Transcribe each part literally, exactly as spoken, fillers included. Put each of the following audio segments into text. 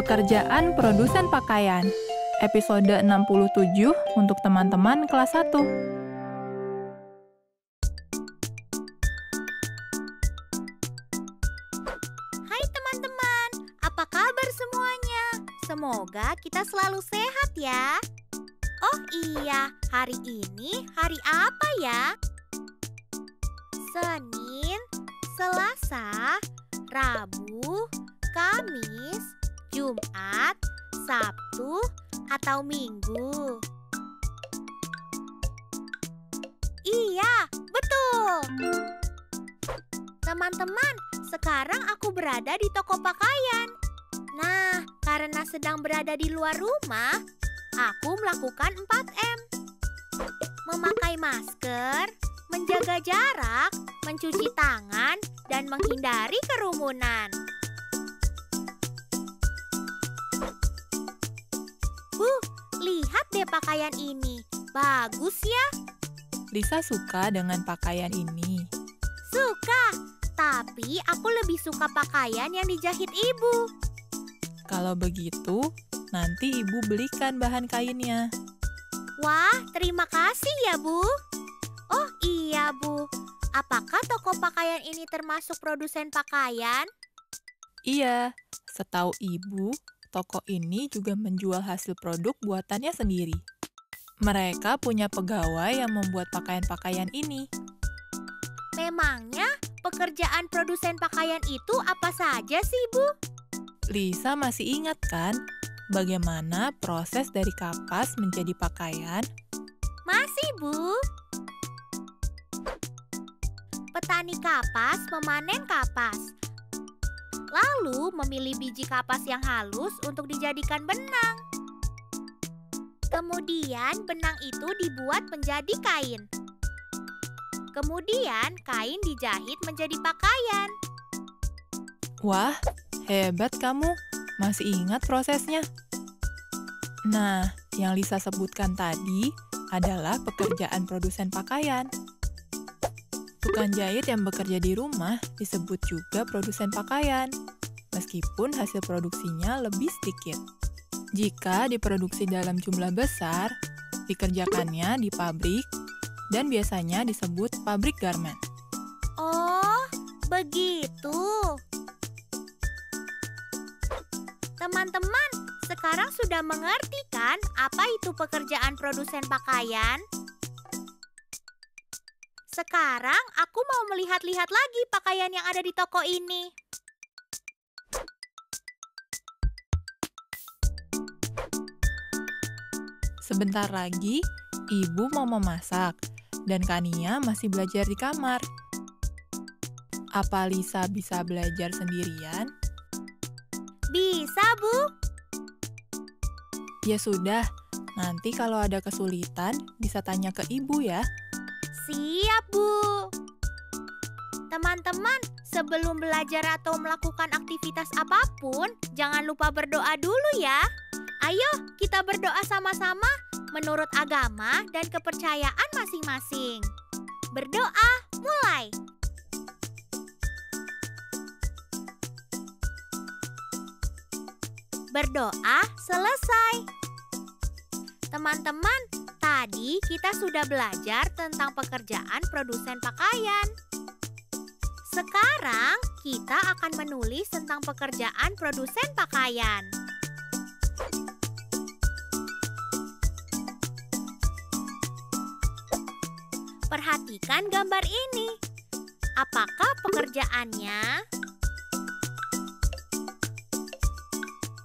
Pekerjaan Produsen Pakaian, episode enam puluh tujuh untuk teman-teman kelas satu. Hai teman-teman, apa kabar semuanya? Semoga kita selalu sehat ya. Oh iya, hari ini hari apa ya? Senin, Selasa, Rabu, Kamis, Jumat, Sabtu, atau Minggu? Iya, betul. Teman-teman, sekarang aku berada di toko pakaian. Nah, karena sedang berada di luar rumah, aku melakukan empat M. Memakai masker, menjaga jarak, mencuci tangan, dan menghindari kerumunan. Uh, lihat deh pakaian ini. Bagus ya. Lisa suka dengan pakaian ini. Suka, tapi aku lebih suka pakaian yang dijahit ibu. Kalau begitu, nanti ibu belikan bahan kainnya. Wah, terima kasih ya, Bu. Oh iya, Bu. Apakah toko pakaian ini termasuk produsen pakaian? Iya, setahu ibu, toko ini juga menjual hasil produk buatannya sendiri. Mereka punya pegawai yang membuat pakaian-pakaian ini. Memangnya pekerjaan produsen pakaian itu apa saja sih, Bu? Lisa masih ingat kan bagaimana proses dari kapas menjadi pakaian? Masih, Bu. Petani kapas memanen kapas. Lalu memilih biji kapas yang halus untuk dijadikan benang. Kemudian benang itu dibuat menjadi kain. Kemudian kain dijahit menjadi pakaian. Wah, hebat kamu. Masih ingat prosesnya? Nah, yang Lisa sebutkan tadi adalah pekerjaan produsen pakaian. Tukang jahit yang bekerja di rumah disebut juga produsen pakaian, meskipun hasil produksinya lebih sedikit. Jika diproduksi dalam jumlah besar, dikerjakannya di pabrik dan biasanya disebut pabrik garment. Oh, begitu. Teman-teman, sekarang sudah mengerti kan apa itu pekerjaan produsen pakaian? Sekarang aku mau melihat-lihat lagi pakaian yang ada di toko ini. Sebentar lagi, ibu mau memasak, dan Kak Nia masih belajar di kamar. Apa Lisa bisa belajar sendirian? Bisa, Bu. Ya sudah, nanti kalau ada kesulitan bisa tanya ke ibu ya. Siap, Bu. Teman-teman, sebelum belajar atau melakukan aktivitas apapun, jangan lupa berdoa dulu ya. Ayo, kita berdoa sama-sama menurut agama dan kepercayaan masing-masing. Berdoa, mulai. Berdoa, selesai. Teman-teman, tadi kita sudah belajar tentang pekerjaan produsen pakaian. Sekarang kita akan menulis tentang pekerjaan produsen pakaian. Perhatikan gambar ini. Apakah pekerjaannya?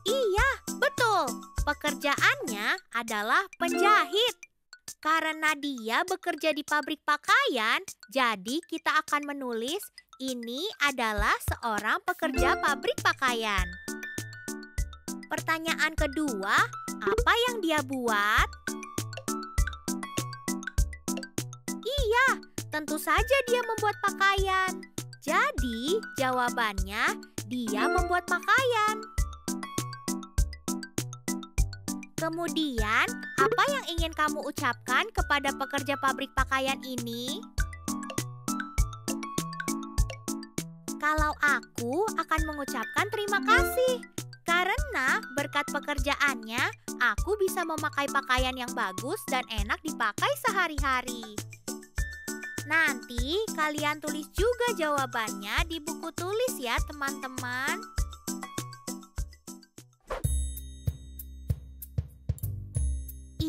Iya, betul. Pekerjaannya adalah penjahit. Karena dia bekerja di pabrik pakaian, jadi kita akan menulis ini adalah seorang pekerja pabrik pakaian. Pertanyaan kedua, apa yang dia buat? Iya, tentu saja dia membuat pakaian. Jadi, jawabannya dia membuat pakaian. Kemudian, apa yang ingin kamu ucapkan kepada pekerja pabrik pakaian ini? Kalau aku akan mengucapkan terima kasih. Karena berkat pekerjaannya, aku bisa memakai pakaian yang bagus dan enak dipakai sehari-hari. Nanti kalian tulis juga jawabannya di buku tulis ya, teman-teman.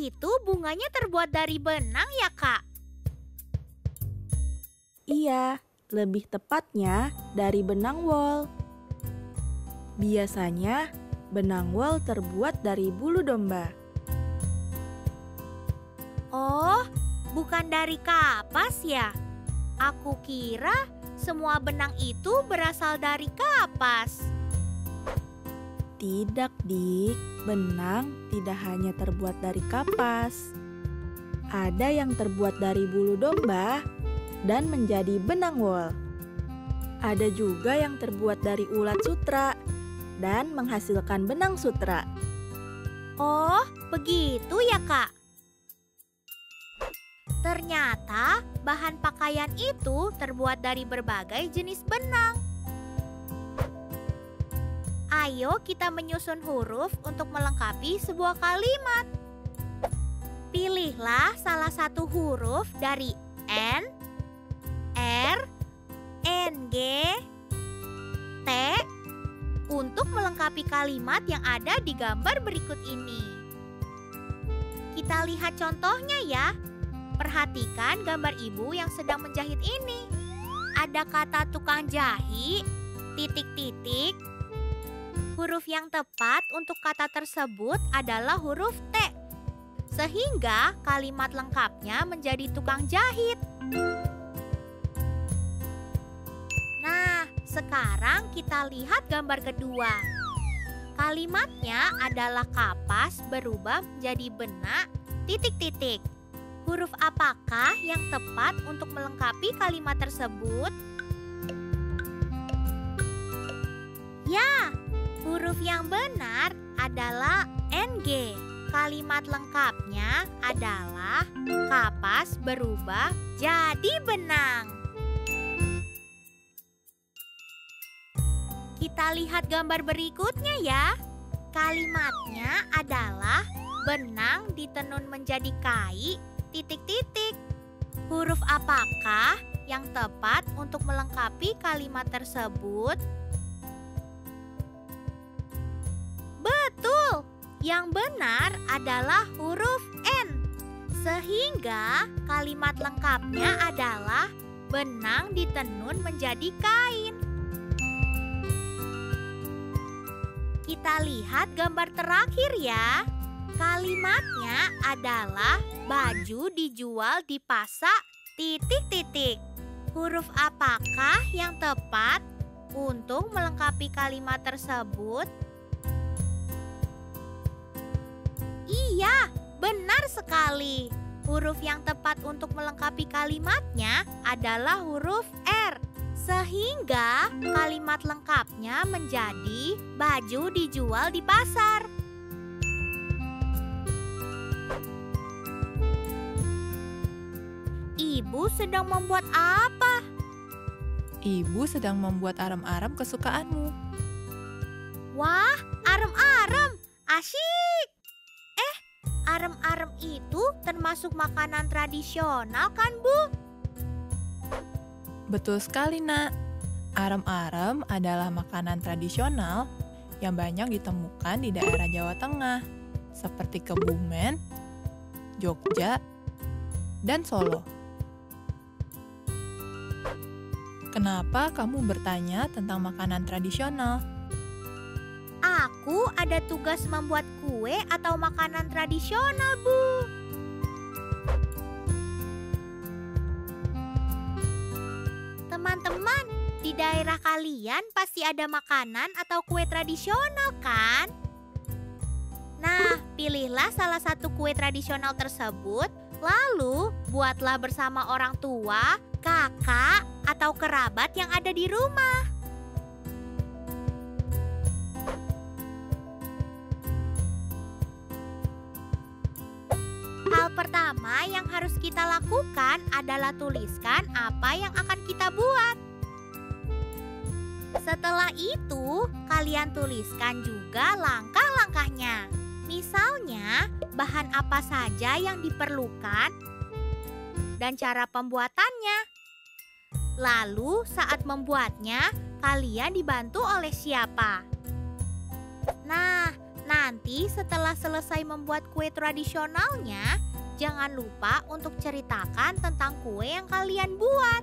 Itu bunganya terbuat dari benang ya, Kak? Iya, lebih tepatnya dari benang wol. Biasanya, benang wol terbuat dari bulu domba. Oh, bukan dari kapas ya? Aku kira semua benang itu berasal dari kapas. Tidak, Dik. Benang tidak hanya terbuat dari kapas. Ada yang terbuat dari bulu domba dan menjadi benang wol. Ada juga yang terbuat dari ulat sutra dan menghasilkan benang sutra. Oh, begitu ya, Kak? Ternyata bahan pakaian itu terbuat dari berbagai jenis benang. Ayo kita menyusun huruf untuk melengkapi sebuah kalimat. Pilihlah salah satu huruf dari N, R, N G, T untuk melengkapi kalimat yang ada di gambar berikut ini. Kita lihat contohnya ya. Perhatikan gambar ibu yang sedang menjahit ini. Ada kata tukang jahit, titik-titik. Huruf yang tepat untuk kata tersebut adalah huruf T. Sehingga kalimat lengkapnya menjadi tukang jahit. Nah, sekarang kita lihat gambar kedua. Kalimatnya adalah kapas berubah menjadi benak titik-titik. Huruf apakah yang tepat untuk melengkapi kalimat tersebut? Ya, huruf yang benar adalah N G. Kalimat lengkapnya adalah kapas berubah jadi benang. Kita lihat gambar berikutnya ya. Kalimatnya adalah benang ditenun menjadi kai, titik-titik. Huruf apakah yang tepat untuk melengkapi kalimat tersebut? Betul, yang benar adalah huruf N. Sehingga kalimat lengkapnya adalah benang ditenun menjadi kain. Kita lihat gambar terakhir ya. Kalimatnya adalah baju dijual di pasar, titik-titik. Huruf apakah yang tepat untuk melengkapi kalimat tersebut? Iya, benar sekali. Huruf yang tepat untuk melengkapi kalimatnya adalah huruf R. Sehingga kalimat lengkapnya menjadi baju dijual di pasar. Ibu sedang membuat apa? Ibu sedang membuat arem-arem kesukaanmu. Wah, arem-arem, asyik! Eh, arem-arem itu termasuk makanan tradisional kan, Bu? Betul sekali, Nak. Arem-arem adalah makanan tradisional yang banyak ditemukan di daerah Jawa Tengah, seperti Kebumen, Jogja, dan Solo. Kenapa kamu bertanya tentang makanan tradisional? aku ada tugas membuat kue atau makanan tradisional, Bu. Teman-teman, di daerah kalian pasti ada makanan atau kue tradisional, kan? Nah, pilihlah salah satu kue tradisional tersebut, lalu buatlah bersama orang tua, kakak, atau kerabat yang ada di rumah. Hal pertama yang harus kita lakukan adalah tuliskan apa yang akan kita buat. Setelah itu, kalian tuliskan juga langkah-langkahnya. Misalnya, bahan apa saja yang diperlukan dan cara pembuatannya. Lalu, saat membuatnya, kalian dibantu oleh siapa? Nah, nanti setelah selesai membuat kue tradisionalnya, jangan lupa untuk ceritakan tentang kue yang kalian buat.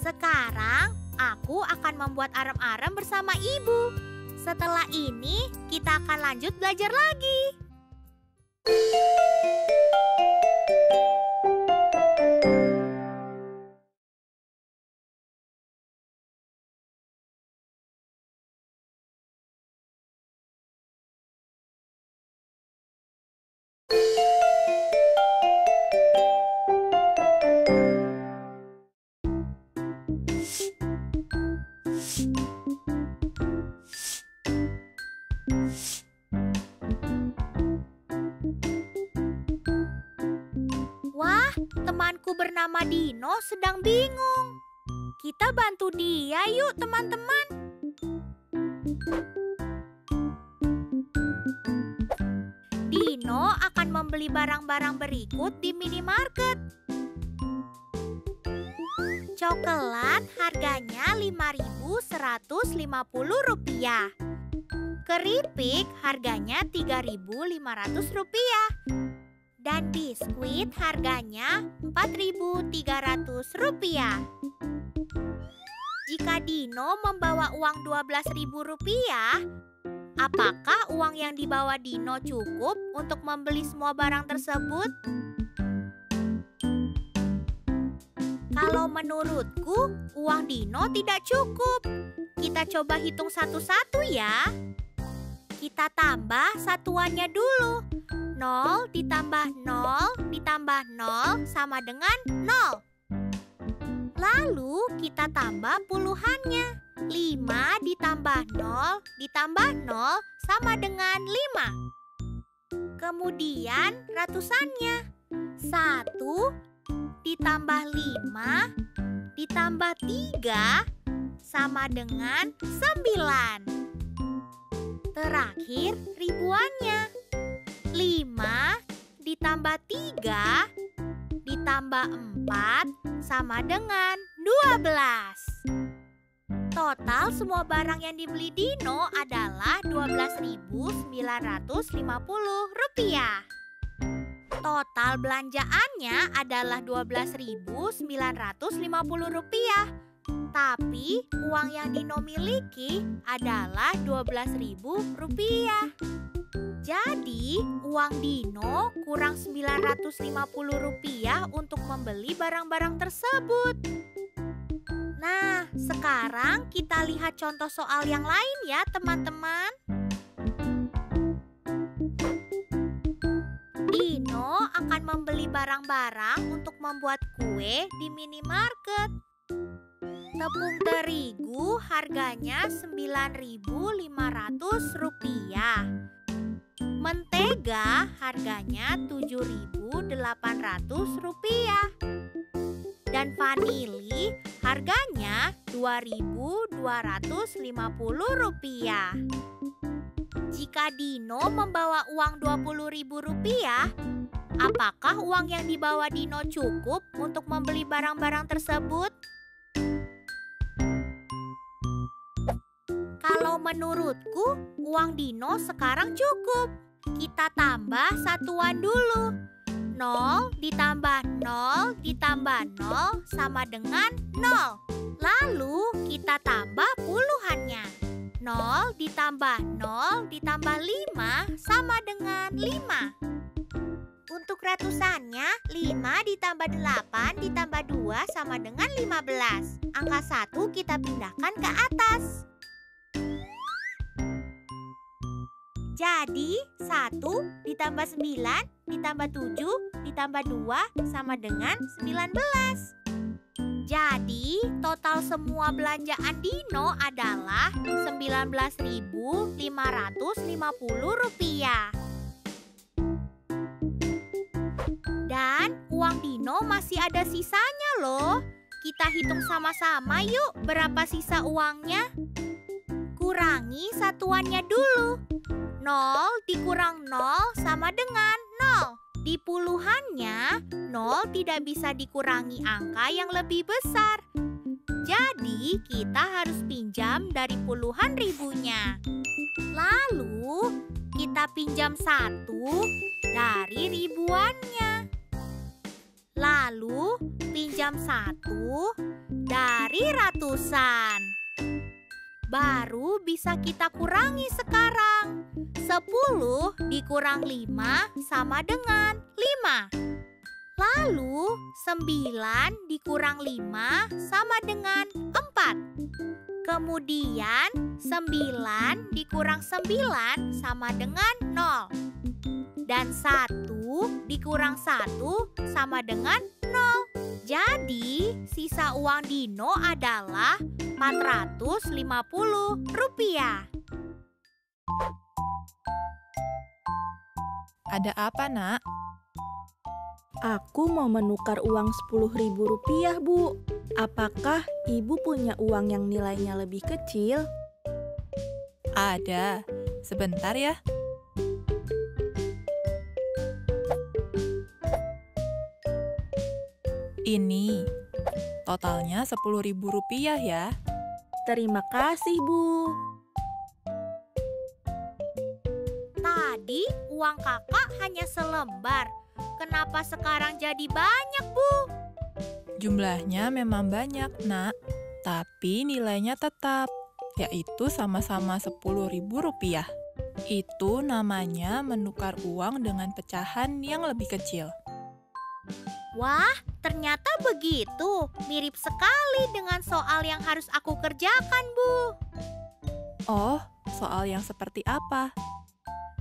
Sekarang, aku akan membuat arem-arem bersama ibu. Setelah ini, kita akan lanjut belajar lagi. Temanku bernama Dino sedang bingung. Kita bantu dia yuk, teman-teman. Dino akan membeli barang-barang berikut di minimarket. Coklat harganya lima ribu seratus lima puluh rupiah. Keripik harganya tiga ribu lima ratus rupiah. Dan biskuit harganya empat ribu tiga ratus rupiah. Jika Dino membawa uang dua belas ribu rupiah, apakah uang yang dibawa Dino cukup untuk membeli semua barang tersebut? Kalau menurutku, uang Dino tidak cukup. Kita coba hitung satu-satu ya. Kita tambah satuannya dulu. nol ditambah nol ditambah nol sama dengan nol. Lalu kita tambah puluhannya. lima ditambah nol ditambah nol sama dengan lima. Kemudian ratusannya. satu ditambah lima ditambah tiga sama dengan sembilan. Terakhir ribuannya. lima ditambah tiga ditambah empat sama dengan dua belas. Total semua barang yang dibeli Dino adalah dua belas ribu sembilan ratus lima puluh rupiah. Total belanjaannya adalah dua belas ribu sembilan ratus lima puluh rupiah. Tapi uang yang Dino miliki adalah dua belas ribu rupiah. Jadi, uang Dino kurang sembilan ratus lima puluh rupiah untuk membeli barang-barang tersebut. Nah, sekarang kita lihat contoh soal yang lain ya, teman-teman. Dino akan membeli barang-barang untuk membuat kue di minimarket. Tepung terigu harganya sembilan ribu lima ratus rupiah. Mentega harganya tujuh ribu delapan ratus rupiah. Dan vanili harganya dua ribu dua ratus lima puluh rupiah. Jika Dino membawa uang dua puluh ribu rupiah, apakah uang yang dibawa Dino cukup untuk membeli barang-barang tersebut? Kalau menurutku, uang Dino sekarang cukup. Kita tambah satuan dulu. nol ditambah nol ditambah nol sama dengan nol. Lalu kita tambah puluhannya. nol nol ditambah nol ditambah lima sama dengan lima. Untuk ratusannya, lima ditambah delapan ditambah dua sama dengan lima belas. Angka satu kita pindahkan ke atas. Jadi, satu ditambah sembilan ditambah tujuh ditambah dua sama dengan sembilan belas. Jadi, total semua belanjaan Dino adalah sembilan belas ribu lima ratus lima puluh rupiah. Dan uang Dino masih ada sisanya loh. Kita hitung sama-sama yuk berapa sisa uangnya. Kurangi satuannya dulu. nol dikurang nol sama dengan nol. Di puluhannya, nol tidak bisa dikurangi angka yang lebih besar. Jadi, kita harus pinjam dari puluhan ribunya. Lalu, kita pinjam satu dari ribuannya. Lalu, pinjam satu dari ratusan. Baru bisa kita kurangi sekarang. Sepuluh dikurang lima sama dengan lima. Lalu sembilan dikurang lima sama dengan empat. Kemudian sembilan dikurang sembilan sama dengan nol. Dan satu dikurang satu sama dengan nol. Jadi, sisa uang Dino adalah empat ratus lima puluh rupiah. Ada apa, Nak? Aku mau menukar uang sepuluh ribu rupiah, Bu. Apakah Ibu punya uang yang nilainya lebih kecil? Ada. Sebentar ya. Ini, totalnya sepuluh ribu rupiah ya. Terima kasih, Bu. Tadi uang kakak hanya selembar. Kenapa sekarang jadi banyak, Bu? Jumlahnya memang banyak, Nak. Tapi nilainya tetap, yaitu sama-sama sepuluh ribu rupiah. Itu namanya menukar uang dengan pecahan yang lebih kecil. Wah, ternyata begitu. Mirip sekali dengan soal yang harus aku kerjakan, Bu. Oh, soal yang seperti apa?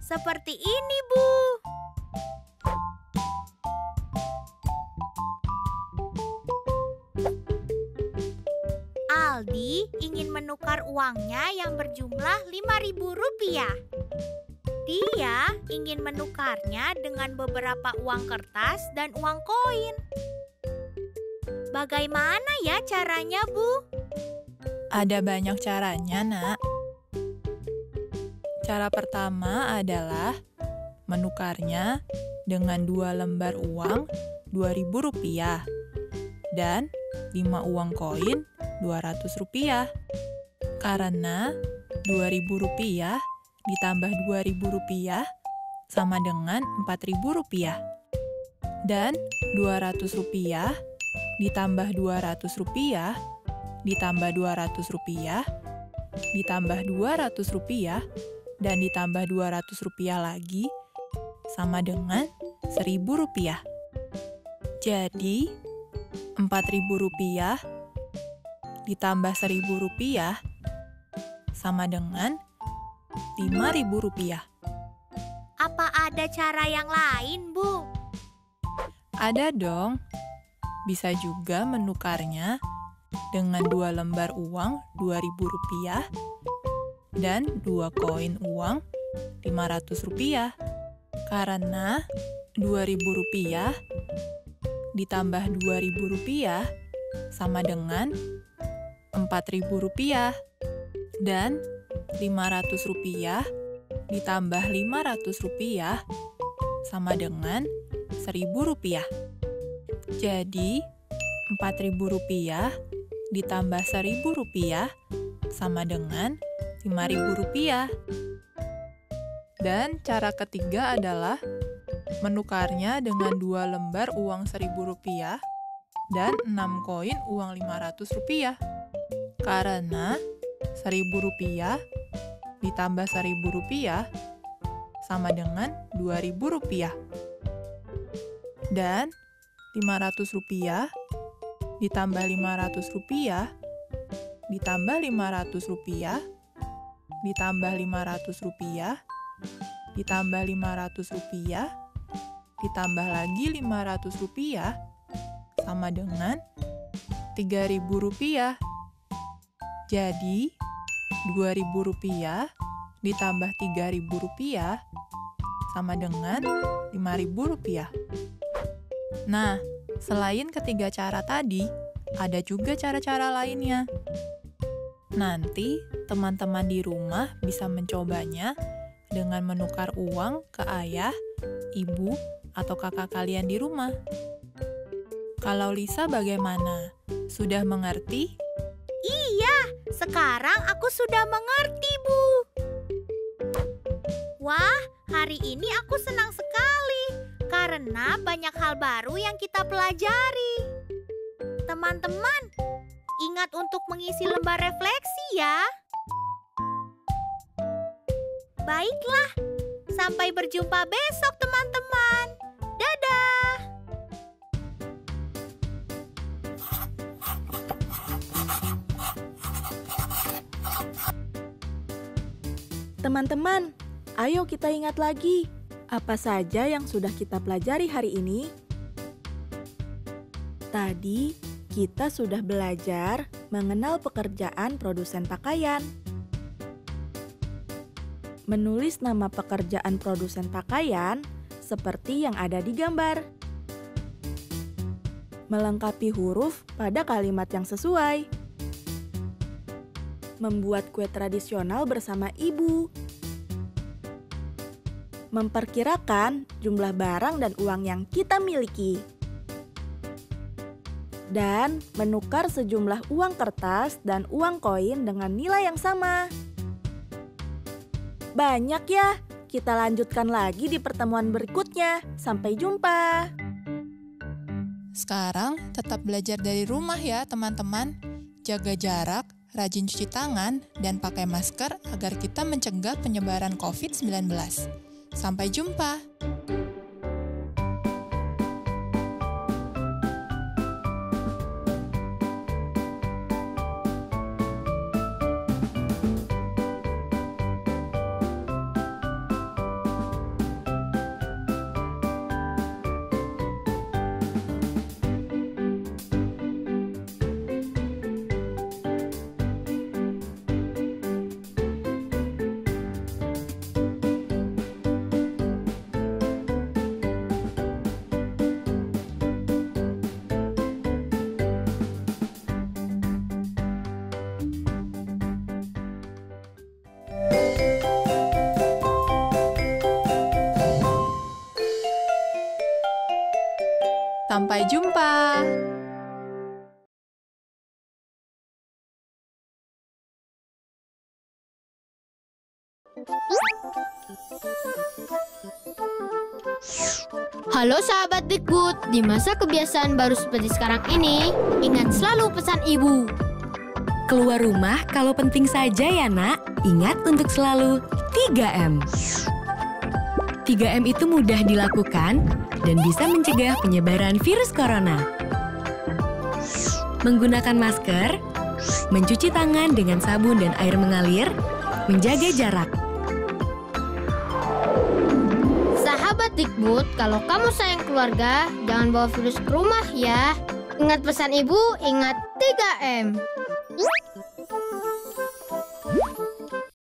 Seperti ini, Bu. Aldi ingin menukar uangnya yang berjumlah lima ribu rupiah. Dia ingin menukarnya dengan beberapa uang kertas dan uang koin. Bagaimana ya caranya, Bu? Ada banyak caranya, Nak. Cara pertama adalah menukarnya dengan dua lembar uang dua ribu rupiah dan lima uang koin dua ratus rupiah. Karena dua ribu rupiah ditambah dua ribu rupiah sama dengan empat ribu rupiah. Dan dua ratus rupiah ditambah dua ratus rupiah ditambah dua ratus rupiah ditambah dua ratus rupiah dan ditambah dua ratus rupiah lagi sama dengan seribu rupiah. Jadi empat ribu rupiah ditambah seribu rupiah sama dengan lima ribu rupiah. Apa ada cara yang lain, Bu? Ada dong. Bisa juga menukarnya dengan dua lembar uang dua ribu rupiah dan dua koin uang lima ratus rupiah. Karena dua ribu rupiah ditambah dua ribu rupiah sama dengan empat ribu rupiah. Dan lima ratus rupiah ditambah lima ratus rupiah sama dengan seribu rupiah. Jadi, empat ribu rupiah ditambah seribu rupiah sama dengan lima ribu rupiah. Dan cara ketiga adalah menukarnya dengan dua lembar uang seribu rupiah dan enam koin uang lima ratus rupiah. Karena seribu rupiah ditambah seribu rupiah sama dengan dua ribu rupiah. Dan lima ratus rupiah ditambah lima ratus rupiah ditambah lima ratus rupiah ditambah lima ratus rupiah ditambah lima ratus rupiah ditambah lagi lima ratus rupiah sama dengan tiga ribu rupiah. Jadi dua ribu rupiah ditambah tiga ribu rupiah sama dengan lima ribu rupiah. Nah, selain ketiga cara tadi, ada juga cara-cara lainnya. Nanti, teman-teman di rumah bisa mencobanya dengan menukar uang ke ayah, ibu, atau kakak kalian di rumah. Kalau Lisa bagaimana? Sudah mengerti? Iya, sekarang aku sudah mengerti, Bu. Wah, hari ini aku senang sekali karena banyak hal baru yang kita pelajari. Teman-teman, ingat untuk mengisi lembar refleksi ya. Baiklah, sampai berjumpa besok teman-teman. Dadah! Teman-teman, ayo kita ingat lagi apa saja yang sudah kita pelajari hari ini. Tadi kita sudah belajar mengenal pekerjaan produsen pakaian, menulis nama pekerjaan produsen pakaian seperti yang ada di gambar, melengkapi huruf pada kalimat yang sesuai, membuat kue tradisional bersama ibu, memperkirakan jumlah barang dan uang yang kita miliki, dan menukar sejumlah uang kertas dan uang koin dengan nilai yang sama. Banyak ya, kita lanjutkan lagi di pertemuan berikutnya. Sampai jumpa. Sekarang tetap belajar dari rumah ya teman-teman. Jaga jarak, rajin cuci tangan, dan pakai masker agar kita mencegah penyebaran covid sembilan belas. Sampai jumpa. Sampai jumpa! Halo sahabat Bigfoot, di masa kebiasaan baru seperti sekarang ini, ingat selalu pesan ibu. Keluar rumah kalau penting saja ya nak, ingat untuk selalu tiga M. tiga M itu mudah dilakukan dan bisa mencegah penyebaran virus corona. Menggunakan masker, mencuci tangan dengan sabun dan air mengalir, menjaga jarak. Sahabat Bigfoot, kalau kamu sayang keluarga, jangan bawa virus ke rumah ya. Ingat pesan ibu, ingat tiga M.